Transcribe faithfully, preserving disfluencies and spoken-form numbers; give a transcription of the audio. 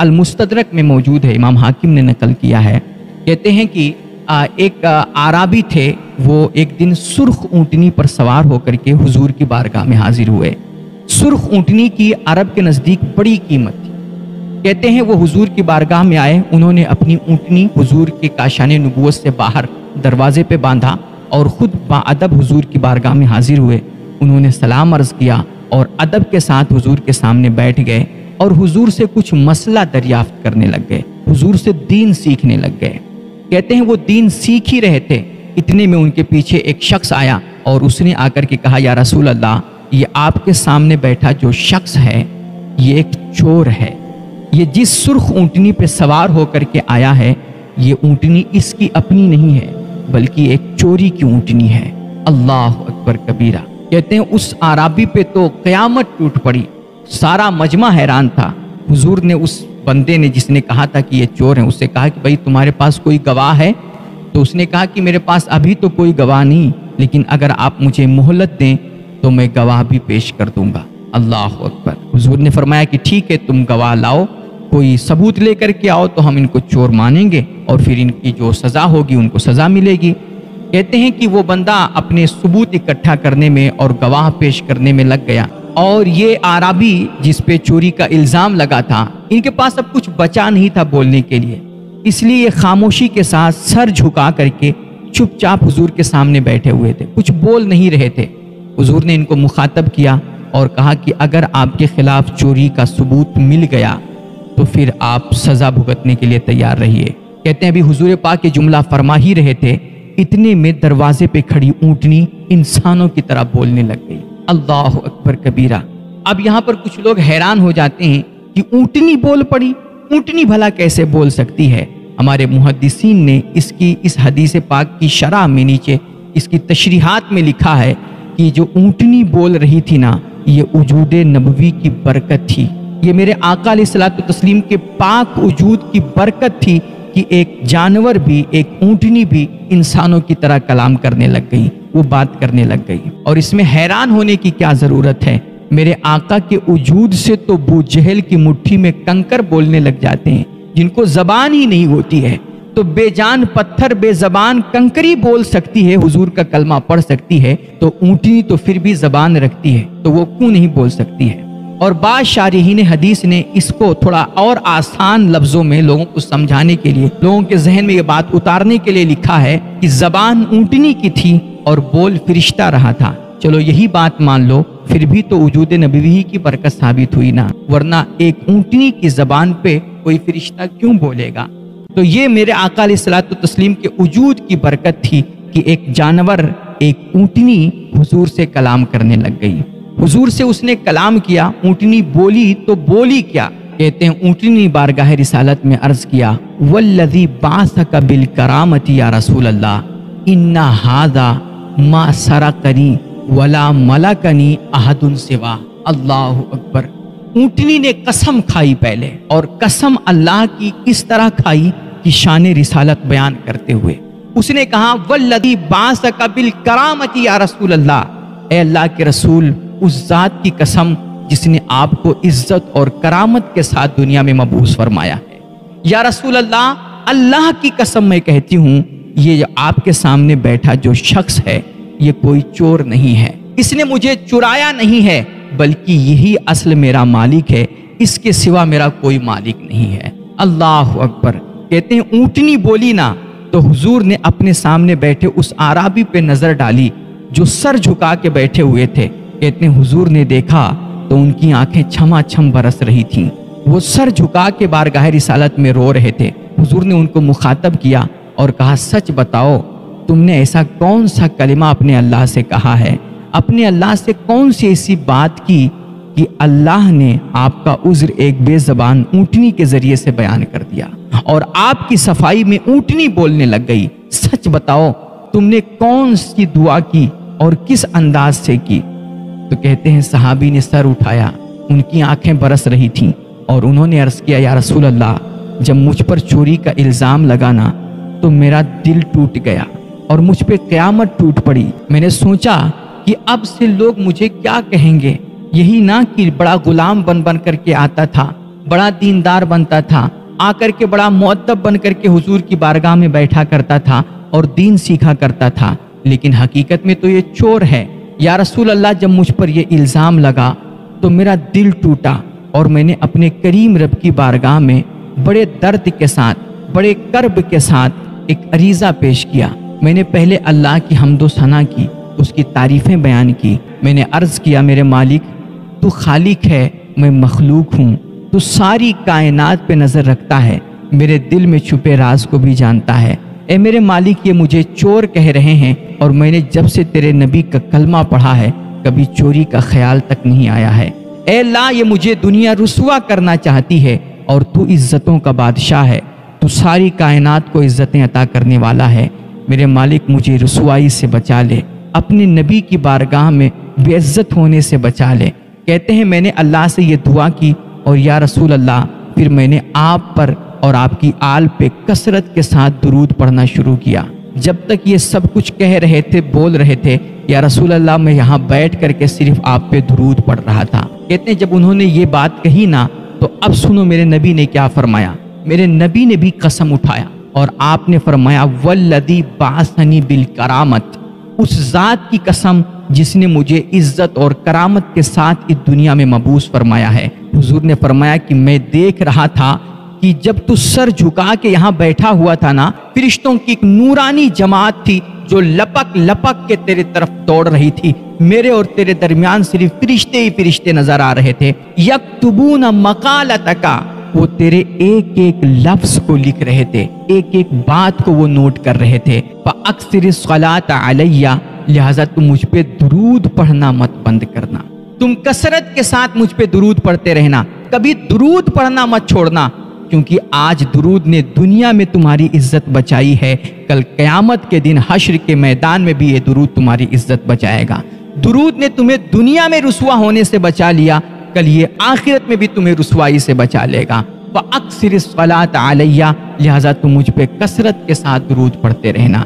अल-मुस्तदरक में मौजूद है, इमाम हाकिम ने नकल किया है। कहते हैं कि एक आराबी थे, वो एक दिन सुर्ख ऊँटनी पर सवार होकर के हुजूर की बारगाह में हाजिर हुए। सुर्ख ऊँटनी की अरब के नज़दीक बड़ी कीमत थी। कहते हैं वो हुजूर की बारगाह में आए, उन्होंने अपनी ऊँटनी हुजूर के काशाने नबूवत से बाहर दरवाजे पे बांधा और ख़ुद बाअदब हुजूर की बारगाह में हाजिर हुए। उन्होंने सलाम अर्ज़ किया और अदब के साथ हुजूर के सामने बैठ गए और हुजूर से कुछ मसला दरियाफ्त करने लग गए, हुजूर से दीन सीखने लग गए। कहते हैं वो दीन सीख ही रहे थे, इतने में उनके पीछे एक शख्स आया और उसने आकर के कहा, या रसूल अल्लाह, ये आपके सामने बैठा जो शख्स है ये एक चोर है। ये जिस सुर्ख ऊँटनी पे सवार होकर के आया है, ये ऊँटनी इसकी अपनी नहीं है बल्कि एक चोरी की ऊँटनी है। अल्लाह अकबर कबीरा। कहते हैं उस आराबी पे तो क़यामत टूट पड़ी, सारा मजमा हैरान था। हुजूर ने उस बंदे ने जिसने कहा था कि ये चोर है, उससे कहा कि भाई तुम्हारे पास कोई गवाह है? तो उसने कहा कि मेरे पास अभी तो कोई गवाह नहीं, लेकिन अगर आप मुझे मोहलत दें तो मैं गवाह भी पेश कर दूंगा। अल्लाह अकबर। हुजूर ने फरमाया कि ठीक है, तुम गवाह लाओ, कोई सबूत लेकर के आओ तो हम इनको चोर मानेंगे और फिर इनकी जो सज़ा होगी उनको सज़ा मिलेगी। कहते हैं कि वो बंदा अपने सबूत इकट्ठा करने में और गवाह पेश करने में लग गया, और ये आराबी जिस पे चोरी का इल्ज़ाम लगा था, इनके पास अब कुछ बचा नहीं था बोलने के लिए, इसलिए ये खामोशी के साथ सर झुका करके चुपचाप हुजूर के सामने बैठे हुए थे, कुछ बोल नहीं रहे थे। हुजूर ने इनको मुखातब किया और कहा कि अगर आपके खिलाफ चोरी का सबूत मिल गया तो फिर आप सज़ा भुगतने के लिए तैयार रहिए। कहते हैं अभी हुजूर पाक ये जुमला फरमा ही रहे थे, इतने में दरवाजे पर खड़ी ऊँटनी इंसानों की तरह बोलने लग गई। अल्लाह अकबर कबीरा। अब यहाँ पर कुछ लोग हैरान हो जाते हैं कि ऊँटनी बोल पड़ी, ऊँटनी भला कैसे बोल सकती है। हमारे मुहद्दिसीन ने इसकी इस हदीस पाक की शरह में नीचे इसकी तशरीहात में लिखा है कि जो ऊँटनी बोल रही थी ना, ये वजूद नबवी की बरकत थी, ये मेरे आका अलैहिस्सलातु तस्लीम के पाक वजूद की बरकत थी कि एक जानवर भी, एक ऊँटनी भी इंसानों की तरह कलाम करने लग गई, वो बात करने लग गई। और इसमें हैरान होने की क्या ज़रूरत है, मेरे आका के वजूद से तो अबू जहल की मुट्ठी में कंकर बोलने लग जाते हैं जिनको ज़बान ही नहीं होती है, तो बेजान पत्थर, बेज़बान कंकरी बोल सकती है, हुजूर का कलमा पढ़ सकती है, तो ऊँटनी तो फिर भी ज़बान रखती है, तो वो क्यों नहीं बोल सकती है। और बाद शारहीन हदीस ने इसको थोड़ा और आसान लफ्ज़ों में लोगों को समझाने के लिए, लोगों के जहन में ये बात उतारने के लिए लिखा है कि ज़बान ऊँटनी की थी और बोल फरिश्ता रहा था। चलो यही बात मान लो, फिर भी तो वजूद नबवी की बरकत साबित हुई ना, वरना एक ऊँटनी की ज़बान पे कोई फरिश्ता क्यों बोलेगा। तो ये मेरे आका अलैहिस्सलातु तस्लीम के वजूद की बरकत थी कि एक जानवर, एक ऊँटनी हुजूर से कलाम करने लग गई। हुजूर से उसने कलाम किया, ऊँटनी बोली तो बोली क्या। कहते हैं ऊँटनी बारगाह रिसालत में अर्ज़ किया, वल्लज़ी बाअसका बिल करामती या रसूल अल्लाह, इन्ना हादा मा सरकनी वला मलकनी अहदुन सिवा। अल्लाह अकबर। ऊँटनी ने कसम खाई पहले, और कसम अल्लाह की इस तरह खाई कि शान रिसालत बयान करते हुए उसने कहा, वल्लज़ी बाअसका बिल करामती या रसूल अल्लाह, ए अल्लाह के रसूल, उस ज़ात की कसम जिसने आपको इज्जत और करामत के साथ दुनिया में मबूस फरमाया है। या रसूल अल्लाह, अल्लाह की कसम मैं कहती हूँ, ये जो आपके सामने बैठा जो शख्स है ये कोई चोर नहीं है, इसने मुझे चुराया नहीं है, बल्कि यही असल मेरा मालिक है, इसके सिवा मेरा कोई मालिक नहीं है। अल्लाह अकबर। कहते हैं ऊँटनी बोली ना, तो हुजूर ने अपने सामने बैठे उस आराबी पे नज़र डाली जो सर झुका के बैठे हुए थे। कहते हैं हुजूर ने देखा तो उनकी आंखें छमाछम बरस रही थीं, वो सर झुका के बारगाह रिसालत में रो रहे थे। हुजूर ने उनको मुखातब किया और कहा, सच बताओ, तुमने ऐसा कौन सा कलिमा अपने अल्लाह से कहा है, अपने अल्लाह से कौन सी ऐसी बात की कि अल्लाह ने आपका उज़्र एक बेज़बान ऊँटनी के ज़रिए से बयान कर दिया और आपकी सफाई में ऊँटनी बोलने लग गई। सच बताओ, तुमने कौन सी दुआ की और किस अंदाज से की। तो कहते हैं सहाबी ने सर उठाया, उनकी आंखें बरस रही थीं, और उन्होंने अर्ज़ किया, या रसूल अल्लाह, जब मुझ पर चोरी का इल्ज़ाम लगाना तो मेरा दिल टूट गया और मुझ पे क़यामत टूट पड़ी। मैंने सोचा कि अब से लोग मुझे क्या कहेंगे, यही ना कि बड़ा ग़ुलाम बन बन करके आता था, बड़ा दीनदार बनता था, आकर के बड़ा मुअद्दब बन करके हुजूर की बारगाह में बैठा करता था और दीन सीखा करता था, लेकिन हकीकत में तो ये चोर है। या रसूल अल्लाह, जब मुझ पर यह इल्ज़ाम लगा तो मेरा दिल टूटा और मैंने अपने करीम रब की बारगाह में बड़े दर्द के साथ, बड़े कर्ब के साथ एक अरीज़ा पेश किया। मैंने पहले अल्लाह की हम्दो सना की, उसकी तारीफ़ें बयान की। मैंने अर्ज़ किया, मेरे मालिक तू खालिक है, मैं मखलूक हूँ, तू सारी कायनात पे नज़र रखता है, मेरे दिल में छुपे राज को भी जानता है। ए मेरे मालिक, ये मुझे चोर कह रहे हैं और मैंने जब से तेरे नबी का कलमा पढ़ा है कभी चोरी का ख्याल तक नहीं आया है। ए ला, ये मुझे दुनिया रुसवा करना चाहती है और तू इज़्ज़तों का बादशाह है, तू सारी कायनात को इज़्ज़तें अता करने वाला है। मेरे मालिक मुझे रुसवाई से बचा ले, अपने नबी की बारगाह में बेइज्जत होने से बचा ले। कहते हैं मैंने अल्लाह से ये दुआ की और या रसूल अल्लाह, फिर मैंने आप पर और आपकी आल पे कसरत के साथ दुरूद पढ़ना शुरू किया। जब तक ये सब कुछ कह रहे थे, बोल रहे थे, या रसूल अल्लाह मैं यहाँ बैठ करके सिर्फ आप पे दुरूद पढ़ रहा था। कहते हैं जब उन्होंने ये बात कही ना, तो अब सुनो मेरे नबी ने क्या फरमाया। मेरे नबी ने भी कसम उठाया और आपने फरमाया, वल्लदी बासनी बिल करामत, उस ज़ात की कसम जिसने मुझे इज्जत और करामत के साथ इस दुनिया में मबूस फरमाया है। हुजूर ने फरमाया कि मैं देख रहा था कि जब तू सर झुका के यहाँ बैठा हुआ था ना, फरिश्तों की एक नूरानी जमात थी जो लपक लपक के तेरे तरफ दौड़ रही थी। मेरे और तेरे दरमियान सिर्फ फरिश्ते ही फरिश्ते नजर आ रहे थे। यक्तुबूना मकालतका, वो तेरे एक एक लफ्ज को लिख रहे थे, एक एक बात को वो नोट कर रहे थे। अक्सर सलात अलैया, लिहाजा तुम मुझ पे दुरूद पढ़ना मत बंद करना, तुम कसरत के साथ मुझ पे दुरूद पढ़ते रहना, कभी दुरूद पढ़ना मत छोड़ना, क्योंकि आज दुरूद ने दुनिया में तुम्हारी इज्जत बचाई है, कल क़यामत के दिन हश्र के मैदान में भी ये दुरूद तुम्हारी इज्जत बचाएगा। दुरूद ने तुम्हें दुनिया में रुसवा होने से बचा लिया, कल ये आखिरत में भी तुम्हें रुसवाई से बचा लेगा। व अक्सर सलात अलैया, लिहाजा तुम मुझ पे कसरत के साथ दुरूद पढ़ते रहना।